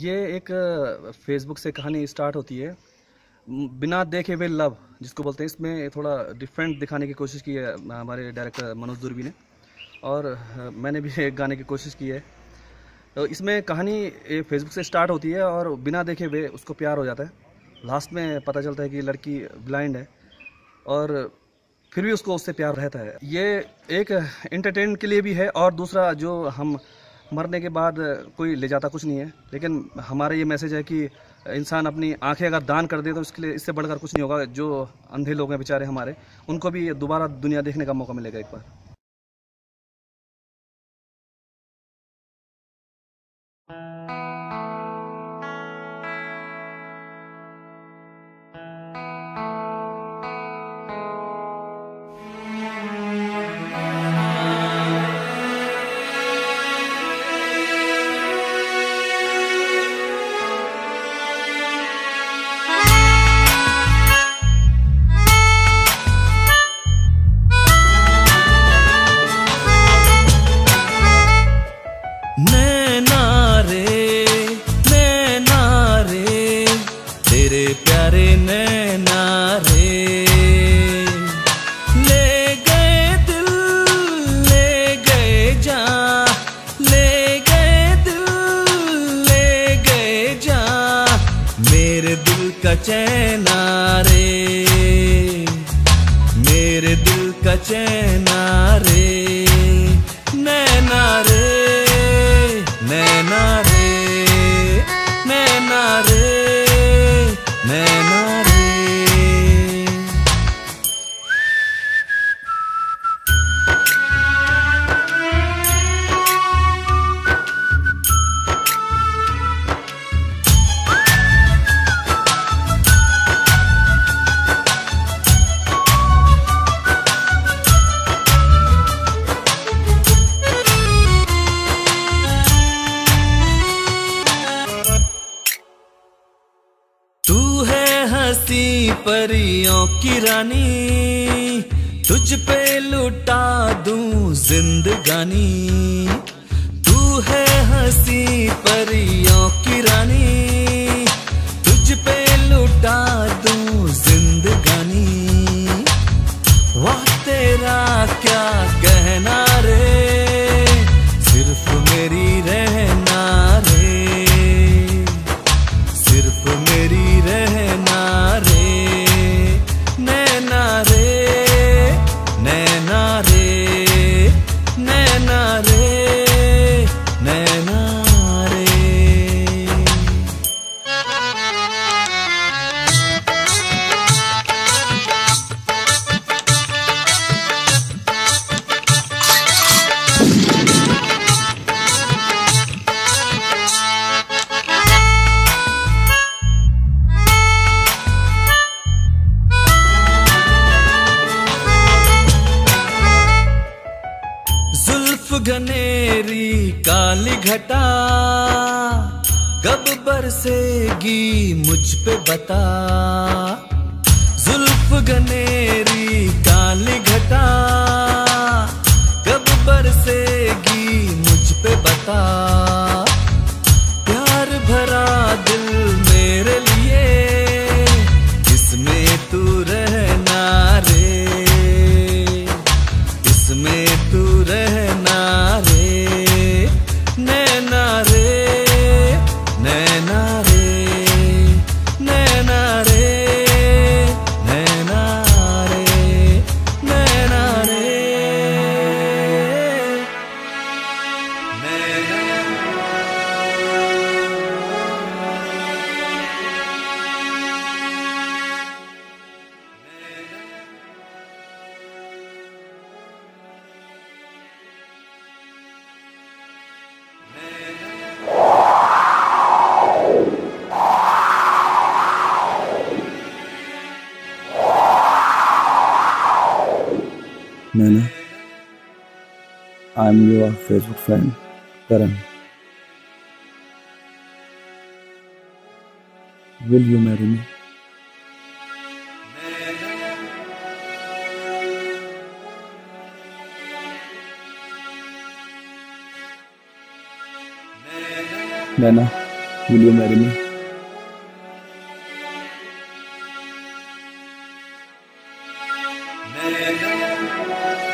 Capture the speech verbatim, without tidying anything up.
ये एक फेसबुक से कहानी स्टार्ट होती है, बिना देखे हुए लव जिसको बोलते हैं। इसमें थोड़ा डिफरेंट दिखाने की कोशिश की है हमारे डायरेक्टर मनोज दुर्बी ने, और मैंने भी एक गाने की कोशिश की है। तो इसमें कहानी फेसबुक से स्टार्ट होती है और बिना देखे हुए उसको प्यार हो जाता है। लास्ट में पता चलता है कि लड़की ब्लाइंड है और फिर भी उसको उससे प्यार रहता है। ये एक एंटरटेनमेंट के लिए भी है, और दूसरा जो हम मरने के बाद कोई ले जाता कुछ नहीं है, लेकिन हमारा ये मैसेज है कि इंसान अपनी आंखें अगर दान कर दे तो इसके लिए इससे बढ़कर कुछ नहीं होगा। जो अंधे लोग हैं बेचारे हमारे, उनको भी दोबारा दुनिया देखने का मौका मिलेगा एक बार। नैना रे नैना रे तेरे प्यारे नैना रे, ले गए दिल ले गए जान, ले गए दिल ले गए जान, मेरे दिल का चैना रे, मेरे दिल का चैना रे। नैना रे नैना रे नैना रे नैना रे, परियों की रानी, तुझ पे लुटा दूं जिंदगानी। तू है हंसी परियों की रानी, तुझ पे लुटा दूं जिंदगानी। वाह तेरा क्या कहना रे, सिर्फ मेरी रहना रे, सिर्फ मेरी रहना रे। नैना रे नैना रे नैना रे नैना रे, घनेरी काली घटा कब बरसेगी मुझ पे बता, जुल्फ घनेरी काली घटा कब बरसेगी मुझ पे बता। प्यार भरा दिल मेरे लिए इसमें तू रहना रे, इसमें तू रहना Nana, I'm your Facebook friend, Karan. Will you marry me? Nana. बोलियो मेरे में। नैना